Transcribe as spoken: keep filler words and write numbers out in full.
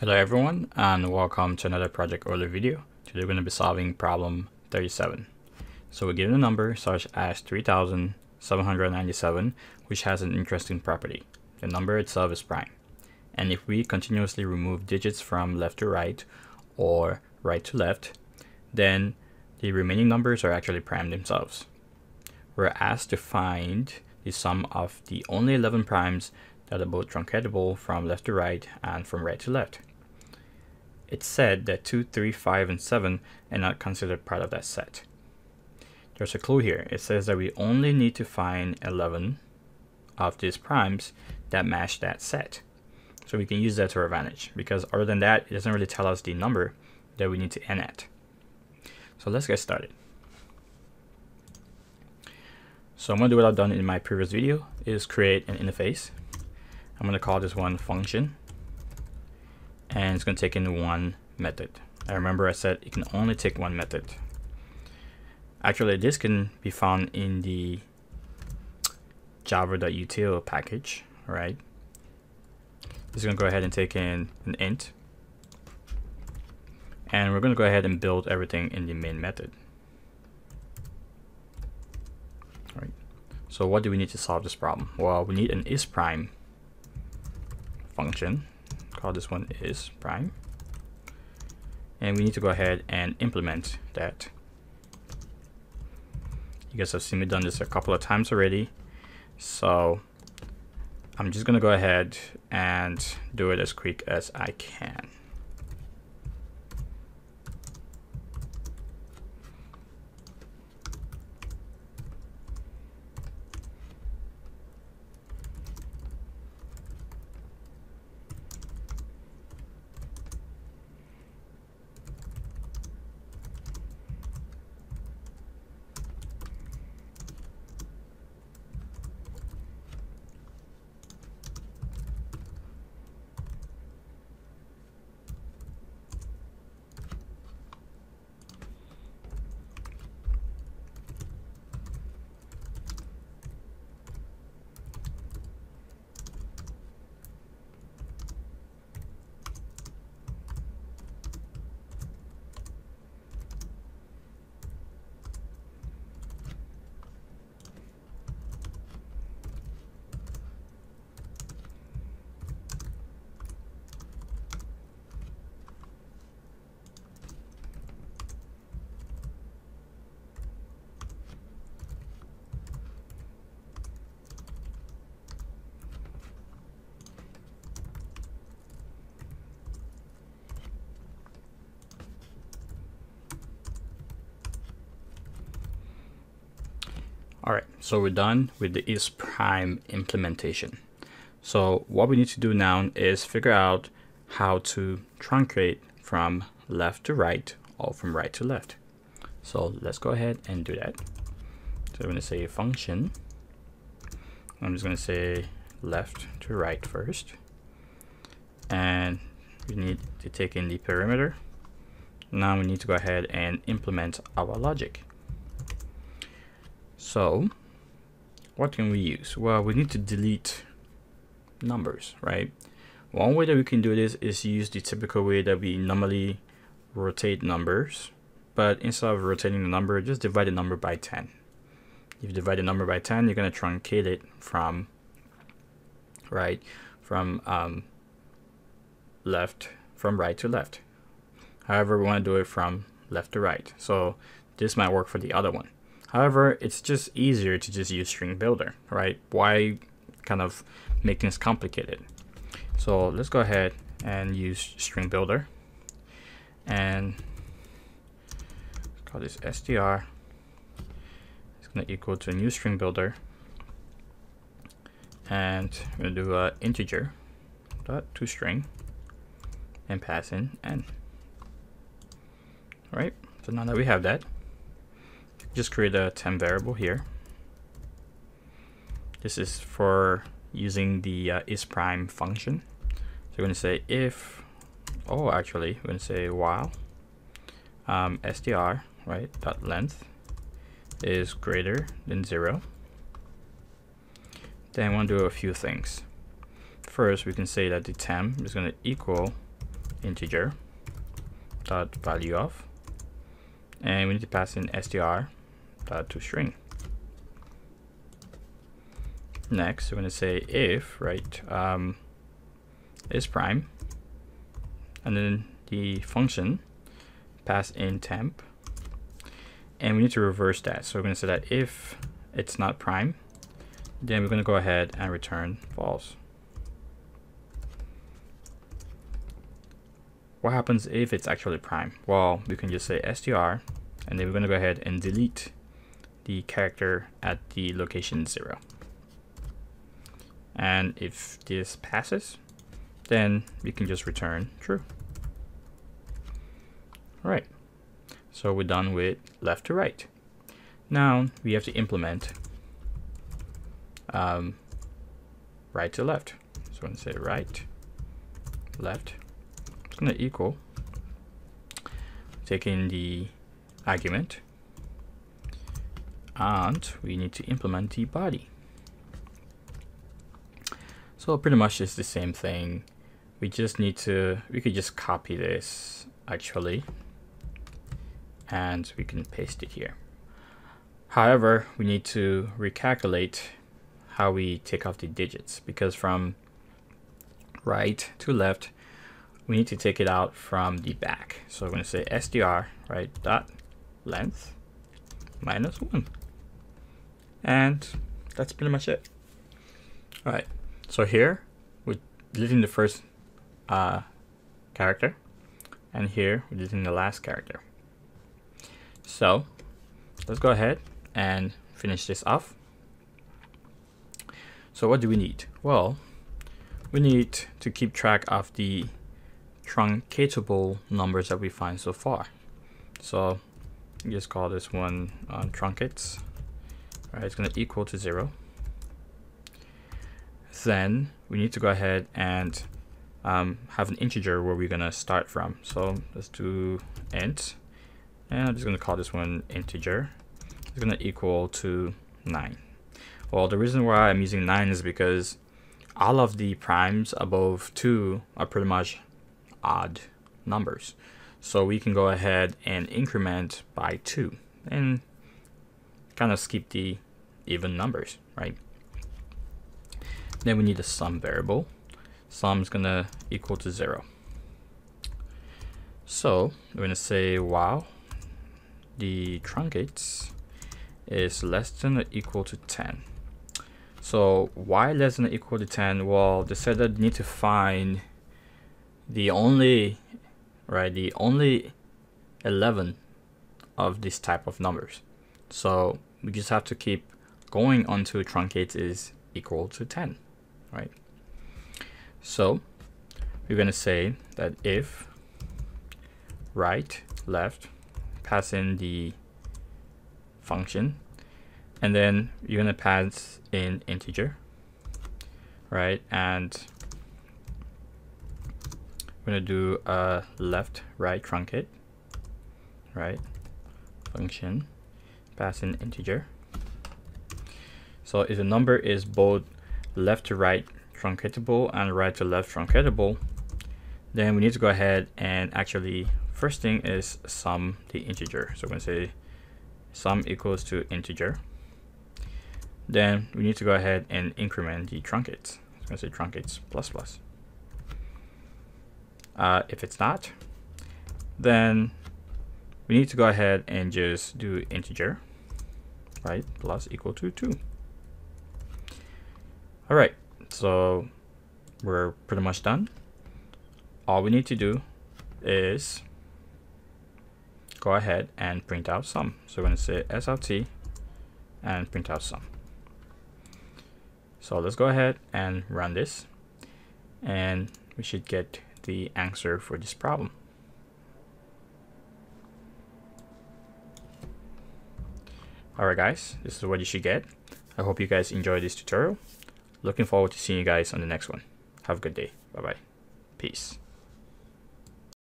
Hello everyone, and welcome to another Project Euler video. Today we're going to be solving problem thirty-seven. So we're given a number such as three thousand seven hundred ninety-seven, which has an interesting property. The number itself is prime. And if we continuously remove digits from left to right or right to left, then the remaining numbers are actually prime themselves. We're asked to find the sum of the only eleven primes that are both truncatable from left to right and from right to left. It's said that two, three, five, and seven are not considered part of that set. There's a clue here. It says that we only need to find eleven of these primes that match that set. So we can use that to our advantage, because other than that, it doesn't really tell us the number that we need to end at. So let's get started. So I'm going to do what I've done in my previous video, is create an interface. I'm going to call this one function, and it's going to take in one method. I remember I said it can only take one method. Actually, this can be found in the java.util package, right? It's going to go ahead and take in an int, and we're going to go ahead and build everything in the main method. All right. So what do we need to solve this problem? Well, we need an is prime function, call this one is prime, and we need to go ahead and implement that. You guys have seen me done this a couple of times already, so I'm just gonna go ahead and do it as quick as I can. All right, so we're done with the is prime implementation. So what we need to do now is figure out how to truncate from left to right or from right to left. So let's go ahead and do that. So I'm going to say function. I'm just going to say left to right first. And we need to take in the parameter. Now we need to go ahead and implement our logic. So what can we use? Well, we need to delete numbers, right? One way that we can do this is use the typical way that we normally rotate numbers, but instead of rotating the number, just divide the number by ten. If you divide the number by ten, you're going to truncate it from right from um, left from right to left. However, we want to do it from left to right. So this might work for the other one. However, it's just easier to just use string builder, right? Why kind of make things complicated? So let's go ahead and use string builder, and let's call this str. It's gonna equal to a new string builder, and we're gonna do a integer dot to string and pass in n. All right, so now that we have that, just create a temp variable here. This is for using the uh, is prime function. So we're going to say if, oh, actually, we're going to say while um, str, right, dot length is greater than zero. Then we want to do a few things. First, we can say that the temp is going to equal integer dot value of, and we need to pass in str dot to string. Next, we're going to say if, right, um, is prime, and then the function pass in temp, and we need to reverse that. So we're going to say that if it's not prime, then we're going to go ahead and return false. What happens if it's actually prime? Well, we can just say str, and then we're going to go ahead and delete the character at the location zero. And if this passes, then we can just return true. All right, so we're done with left to right. Now we have to implement um, right to left. So I'm gonna say right, left, it's gonna equal, taking the argument, and we need to implement the body. So pretty much it's the same thing. We just need to, we could just copy this actually, and we can paste it here. However, we need to recalculate how we take off the digits, because from right to left, we need to take it out from the back. So I'm gonna say str, right, dot length minus one. And that's pretty much it. All right. So here, we're deleting the first uh, character, and here we're deleting the last character. So let's go ahead and finish this off. So what do we need? Well, we need to keep track of the truncatable numbers that we find so far. So you just call this one uh, truncates. All right, it's going to equal to zero. Then we need to go ahead and um, have an integer where we're going to start from. So let's do int, and I'm just going to call this one integer. It's going to equal to nine. Well, the reason why I'm using nine is because all of the primes above two are pretty much odd numbers. So we can go ahead and increment by two and kind of skip the even numbers, right? Then we need a sum variable. Sum is gonna equal to zero. So we're gonna say wow, the truncates is less than or equal to ten. So why less than or equal to ten? Well, they said that they need to find the only right, the only eleven of this type of numbers. So we just have to keep going until truncates is equal to ten. Right, so we're going to say that if right, left, pass in the function, and then you're going to pass in integer, right? And we're going to do a left, right truncate, right? Function, pass in integer. So if the number is both left to right truncatable and right to left truncatable, then we need to go ahead and actually, first thing is sum the integer. So I'm going to say sum equals to integer. Then we need to go ahead and increment the truncates. So I'm going to say truncates plus plus. Uh, if it's not, then we need to go ahead and just do integer, right, plus equal to two. All right, so we're pretty much done. All we need to do is go ahead and print out sum. So we're going to say s of t and print out sum. So let's go ahead and run this, and we should get the answer for this problem. All right, guys, this is what you should get. I hope you guys enjoyed this tutorial. Looking forward to seeing you guys on the next one. Have a good day. Bye-bye. Peace.